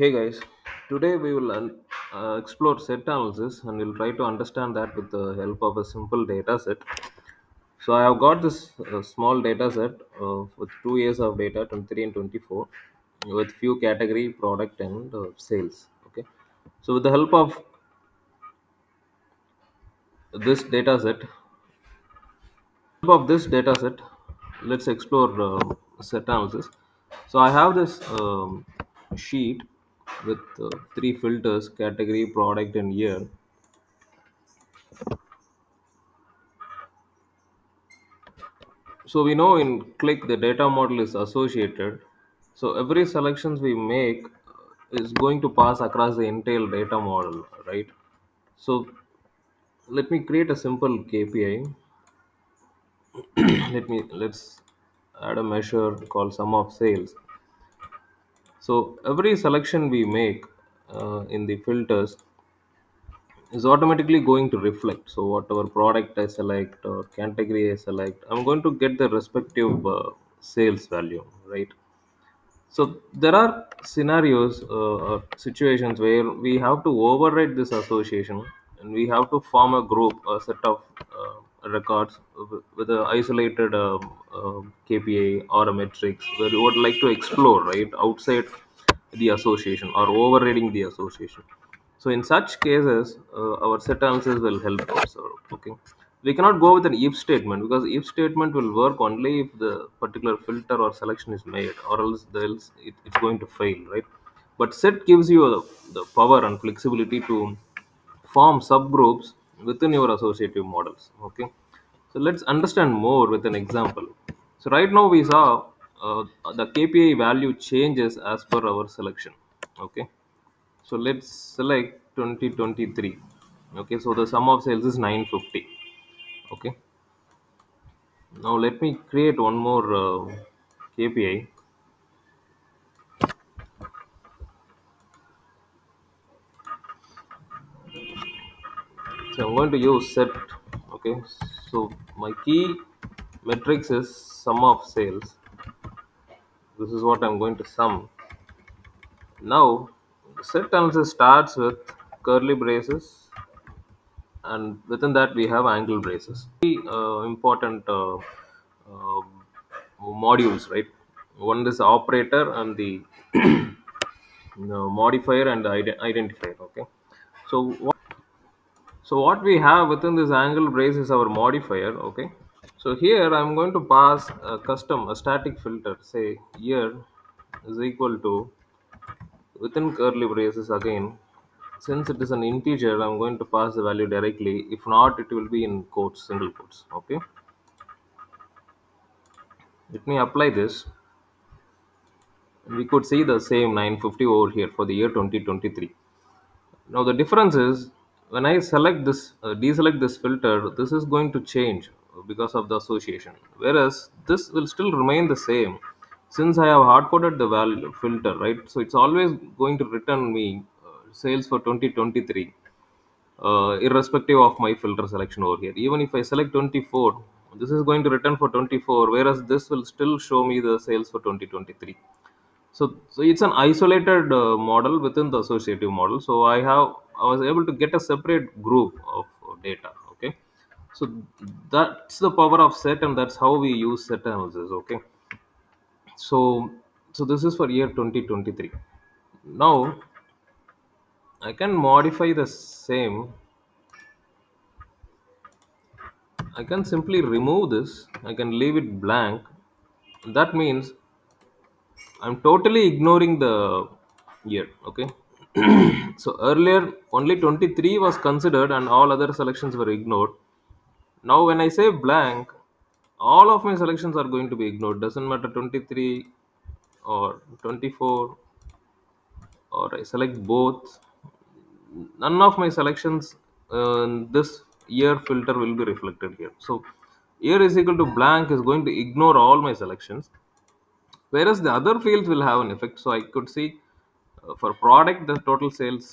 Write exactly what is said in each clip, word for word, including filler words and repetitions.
Hey guys, today we will un- uh, explore set analysis and we'll try to understand that with the help of a simple data set. So I have got this uh, small data set uh, with two years of data, twenty-three and twenty-four, with few category, product and uh, sales. Okay. So with the help of this data set, help of this data set, let's explore uh, set analysis. So I have this um, sheet with uh, three filters: category, product and year. So we know in Qlik the data model is associated, so every selections we make is going to pass across the entire data model, right? So let me create a simple K P I. let me let's add a measure called sum of sales. So every selection we make uh, in the filters is automatically going to reflect. So whatever product I select or category I select, I'm going to get the respective uh, sales value, right? So there are scenarios uh, or situations where we have to override this association and we have to form a group, a set of uh, records with an isolated um, uh, K P I or a matrix where you would like to explore, right, outside the association or overriding the association. So in such cases, uh, our set analysis will help us. Okay, we cannot go with an if statement because if statement will work only if the particular filter or selection is made, or else, else it, it's going to fail, right? But set gives you the, the power and flexibility to form subgroups within your associative models. Okay, so let's understand more with an example. So right now we saw uh, the K P I value changes as per our selection. Okay, so let's select twenty twenty-three. Okay, so the sum of sales is nine fifty. Okay, now let me create one more uh, K P I. I'm going to use set. Okay, so my key matrix is sum of sales. This is what I'm going to sum. Now set analysis starts with curly braces, and within that we have angle braces. Three uh, important uh, uh, modules, right? One is operator and the, the modifier and the ident identifier. Okay, so what So what we have within this angle brace is our modifier. Okay, so here I'm going to pass a custom, a static filter, say year is equal to, within curly braces again, since it is an integer, I'm going to pass the value directly. If not, it will be in quotes, single quotes. Okay, let me apply this. We could see the same nine fifty over here for the year twenty twenty-three. Now the difference is, when I select this, uh, deselect this filter, this is going to change because of the association, whereas this will still remain the same since I have hard-coded the value filter, right? So it's always going to return me uh, sales for twenty twenty-three, uh, irrespective of my filter selection over here. Even if I select twenty-four, this is going to return for twenty-four, whereas this will still show me the sales for twenty twenty-three. So, so it's an isolated uh, model within the associative model. So I have I was able to get a separate group of data. Okay, so that's the power of set, and that's how we use set analysis. Okay, so so this is for year twenty twenty-three. Now I can modify the same. I can simply remove this. I can leave it blank. That means I'm totally ignoring the year. Okay. So earlier only twenty-three was considered and all other selections were ignored. Now when I say blank, all of my selections are going to be ignored. Doesn't matter twenty-three or twenty-four, or I select both. None of my selections uh, in this year filter will be reflected here. So year is equal to blank is going to ignore all my selections, whereas the other fields will have an effect. So I could see uh, for product the total sales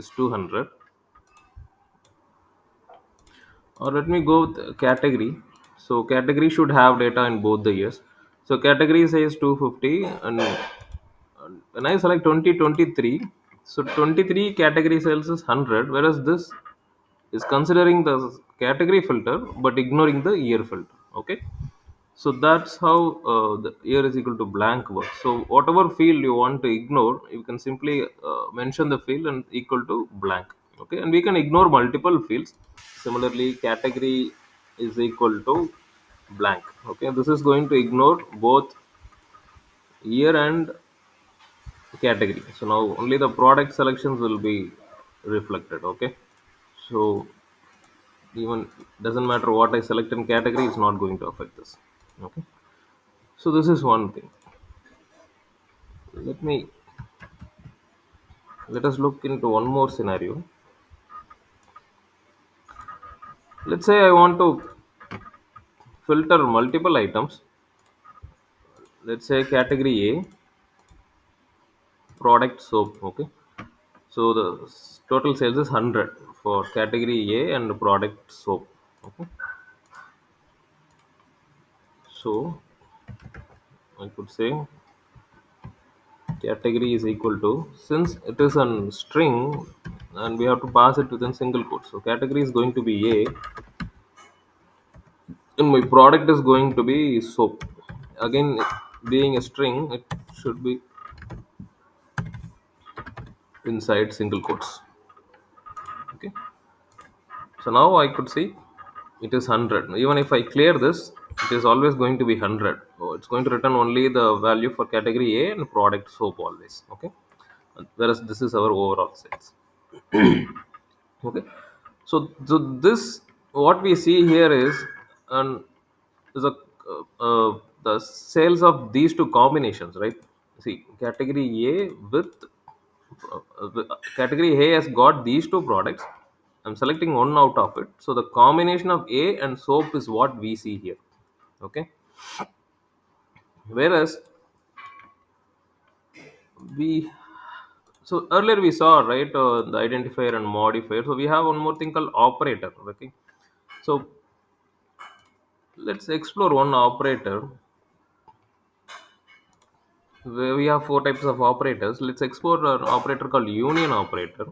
is two hundred, or let me go with category. So category should have data in both the years. So category says two fifty and when I select twenty twenty-three, so twenty-three category sales is one hundred, whereas this is considering the category filter but ignoring the year filter. Okay, so that's how uh, the year is equal to blank works. So whatever field you want to ignore, you can simply uh, mention the field and equal to blank. Okay, and we can ignore multiple fields. Similarly, category is equal to blank. Okay, this is going to ignore both year and category. So now only the product selections will be reflected. Okay, so even doesn't matter what I select in category, it's not going to affect this. Okay, so this is one thing. Let me let us look into one more scenario. Let's say I want to filter multiple items. Let's say category A, product soap. Okay, so the total sales is one hundred for category A and product soap. Okay, so I could say category is equal to, since it is a string and we have to pass it within single quotes, so category is going to be A and my product is going to be soap. Again, being a string, it should be inside single quotes. Okay, so now I could see it is one hundred. Even if I clear this, it is always going to be one hundred. So it's going to return only the value for category A and product soap always. Okay, whereas this is our overall sales. Okay, so, so this what we see here is and is a uh, uh, the sales of these two combinations, right? See, category A with uh, category A has got these two products. I'm selecting one out of it, so the combination of A and soap is what we see here. Okay, whereas we so earlier we saw, right, uh, the identifier and modifier. So we have one more thing called operator. Okay, so let's explore one operator. We have four types of operators. Let's explore an operator called union operator.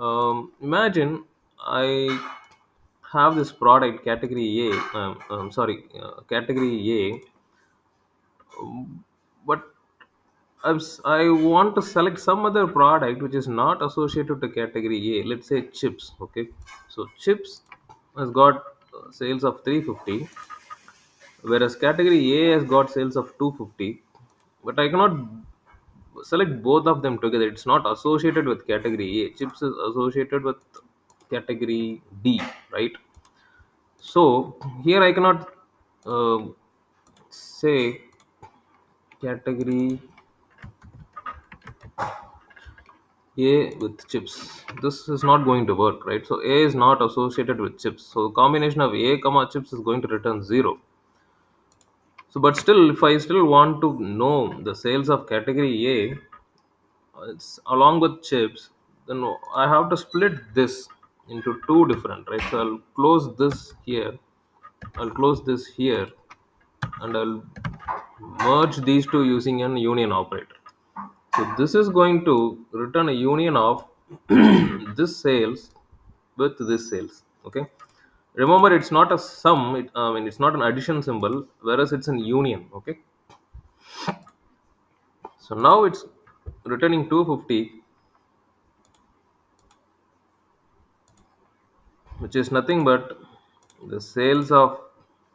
Um, imagine I have this product category A. Um, um, sorry, uh, category A. But I'm, I want to select some other product which is not associated to category A. Let's say chips. Okay, so chips has got sales of three hundred fifty, whereas category A has got sales of two hundred fifty, but I cannot select both of them together. It's not associated with category A. Chips is associated with category D, right? So here I cannot uh, say category A with chips. This is not going to work, right? So A is not associated with chips, so combination of A comma chips is going to return zero. So but still, if I still want to know the sales of category A, it's along with chips, then I have to split this into two different, right? So I'll close this here, I'll close this here, and I'll merge these two using an union operator. So this is going to return a union of this sales with this sales. Okay, remember, it's not a sum, it, I mean it's not an addition symbol, whereas it's an union. Okay, so now it's returning two hundred fifty, which is nothing but the sales of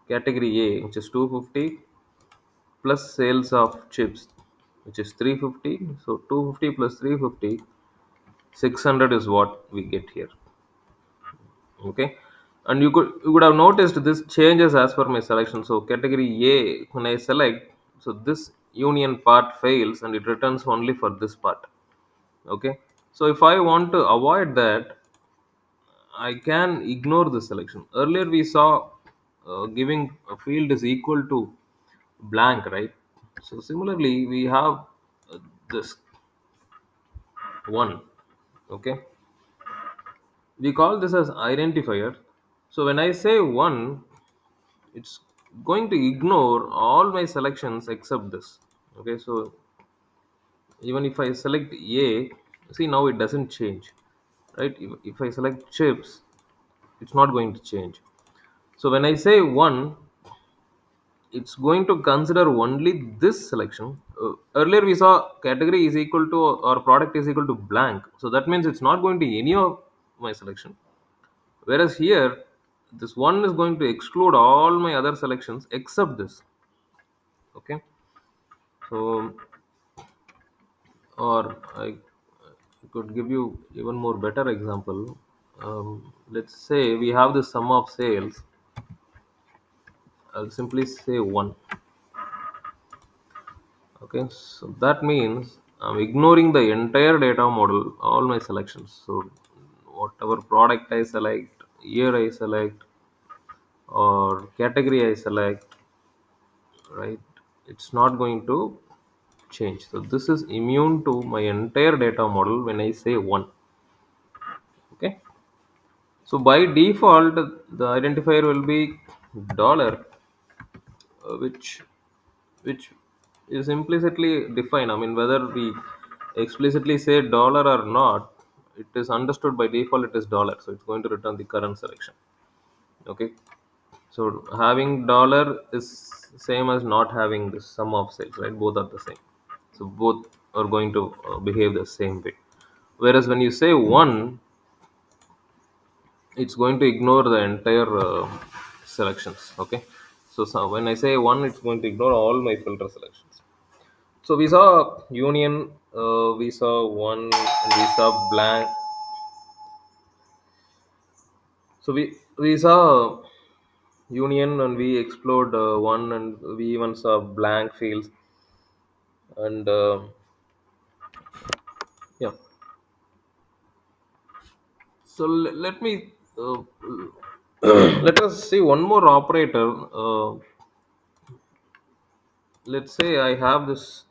category A, which is two hundred fifty, plus sales of chips, which is three hundred fifty. So two hundred fifty plus three hundred fifty, six hundred is what we get here. Okay, and you could you could have noticed this changes as per my selection. So category A, when I select, so this union part fails and it returns only for this part. Okay, so if I want to avoid that, I can ignore the selection. Earlier we saw uh, giving a field is equal to blank, right? So similarly, we have uh, this one. Okay, we call this as identifier. So when I say one, it's going to ignore all my selections except this. Okay, so even if I select A, see now it doesn't change, right? If, if I select chips, it's not going to change. So when I say one, it's going to consider only this selection. Uh, earlier we saw category is equal to or product is equal to blank. So that means it's not going to any of my selection. Whereas here, this one is going to exclude all my other selections except this. Okay. So, or I could give you even more better example. Um, let's say we have the sum of sales. I'll simply say one. Okay, so that means I'm ignoring the entire data model, all my selections. So whatever product I select, year I select, or category I select, right, it's not going to change. So this is immune to my entire data model when I say one. Okay, so by default the identifier will be dollar, which which is implicitly defined. I mean, whether we explicitly say dollar or not, it is understood by default it is dollar. So it's going to return the current selection. Okay, so having dollar is same as not having the sum of sales, right? Both are the same, so both are going to behave the same way. Whereas when you say one, it's going to ignore the entire uh, selections. Okay, so, so when I say one, it's going to ignore all my filter selections. So we saw union, uh, we saw one, we saw blank. So we we saw union and we explored uh, one, and we even saw blank fields, and uh, yeah. So let me uh, let us see one more operator. Uh, let's say I have this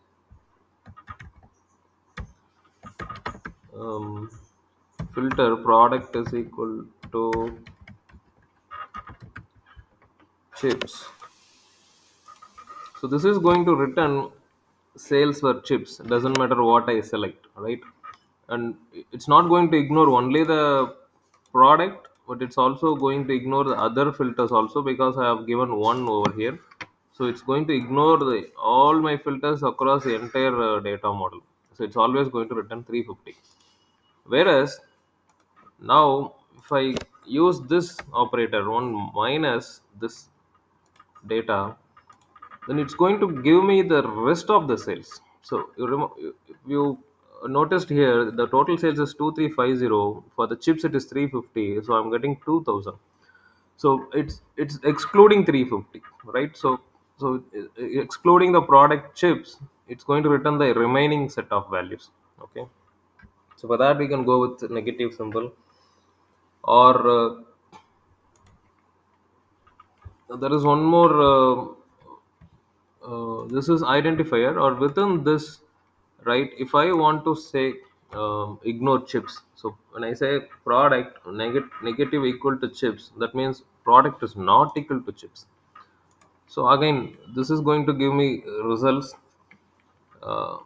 um, filter product is equal to chips. So this is going to return sales for chips. It doesn't matter what I select, right? And it's not going to ignore only the product, but it's also going to ignore the other filters also, because I have given one over here. So it's going to ignore the, all my filters across the entire uh, data model. So it's always going to return three fifty. Whereas now if I use this operator, one minus this data, then it's going to give me the rest of the sales. So you, you noticed here the total sales is two three five zero, for the chips it is three fifty, so I'm getting two thousand. So it's it's excluding three fifty, right? So so excluding the product chips, it's going to return the remaining set of values. Okay, so for that we can go with negative symbol, or uh, there is one more uh, uh, this is identifier, or within this, right, if I want to say uh, ignore chips, so when I say product neg negative equal to chips, that means product is not equal to chips. So again this is going to give me results, uh,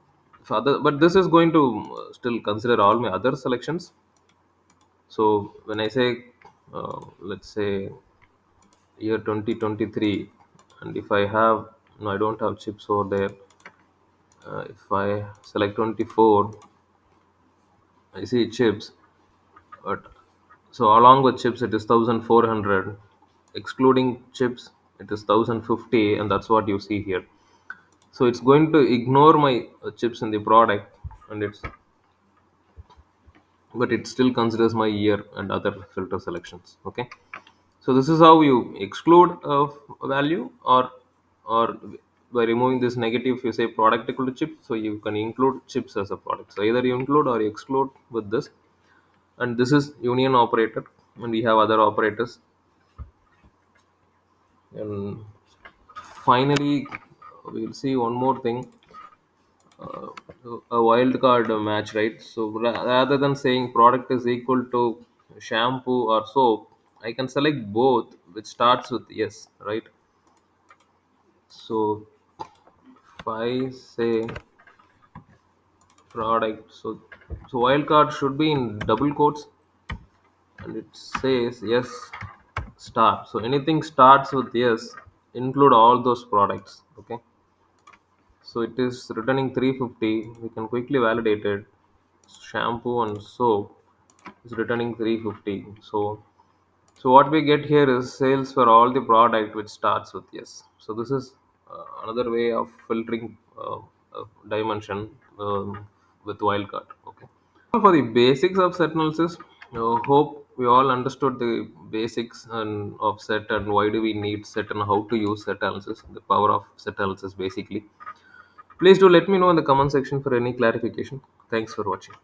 other, but this is going to still consider all my other selections. So when I say uh, let's say year twenty twenty-three, and if I have, no, I don't have chips over there. Uh, if I select twenty-four, I see chips, but so along with chips it is one thousand four hundred, excluding chips it is one thousand fifty, and that's what you see here. So it's going to ignore my uh, chips in the product, and it's but it still considers my year and other filter selections. Okay, so this is how you exclude a value, or or by removing this negative, you say product equal to chips, so you can include chips as a product. So either you include or you exclude with this, and this is union operator, and we have other operators. And finally, we will see one more thing, uh, a wildcard match, right? So ra rather than saying product is equal to shampoo or soap, I can select both, which starts with yes, right? So if I say fraud. I, so so wildcard should be in double quotes, and it says yes start. So anything starts with yes, include all those products. Okay. So it is returning three fifty. We can quickly validate it. Shampoo and soap is returning three fifty. So so what we get here is sales for all the product which starts with yes. So this is uh, another way of filtering uh, uh, dimension uh, with wildcard. Okay. For the basics of set analysis, uh, hope we all understood the basics and of set and why do we need set and how to use set analysis, the power of set analysis basically. Please do let me know in the comment section for any clarification. Thanks for watching.